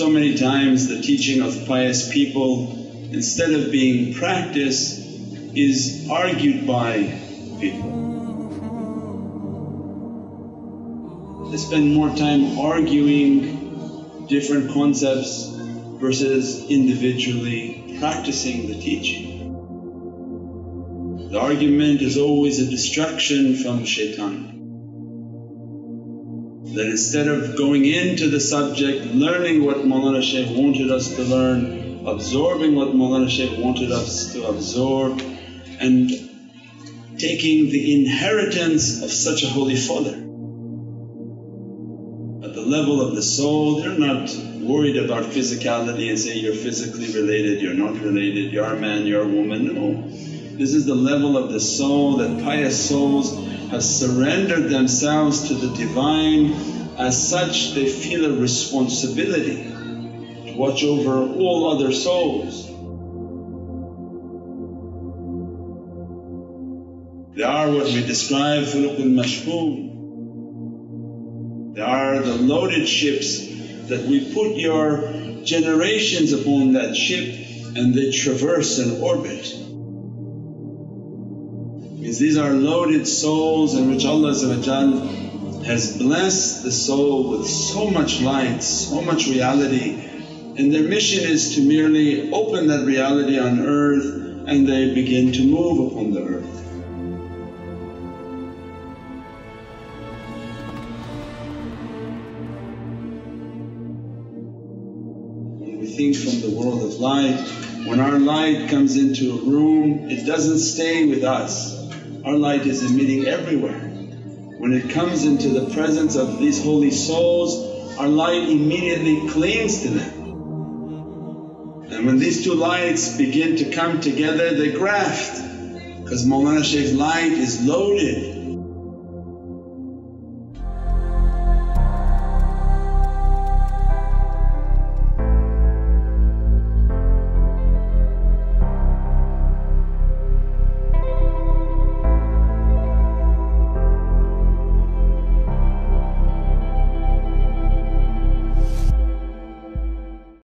So many times the teaching of pious people, instead of being practiced, is argued by people. They spend more time arguing different concepts versus individually practicing the teaching. The argument is always a distraction from Shaitan. That instead of going into the subject, learning what Mawlana Shaykh wanted us to learn, absorbing what Mawlana Shaykh wanted us to absorb, and taking the inheritance of such a Holy Father. At the level of the soul, they're not worried about physicality and say, you're physically related, you're not related, you're a man, you're a woman. No. This is the level of the soul that pious souls have surrendered themselves to the Divine. As such, they feel a responsibility to watch over all other souls. They are what we describe Fuluk al-Mashboon. They are the loaded ships that we put your generations upon that ship and they traverse an orbit. Because these are loaded souls in which Allah has blessed the soul with so much light, so much reality, and their mission is to merely open that reality on earth and they begin to move upon the earth. When we think from the world of light, when our light comes into a room, it doesn't stay with us. Our light is emitting everywhere. When it comes into the presence of these holy souls, our light immediately clings to them. And when these two lights begin to come together, they graft, because Mawlana Shaykh's light is loaded.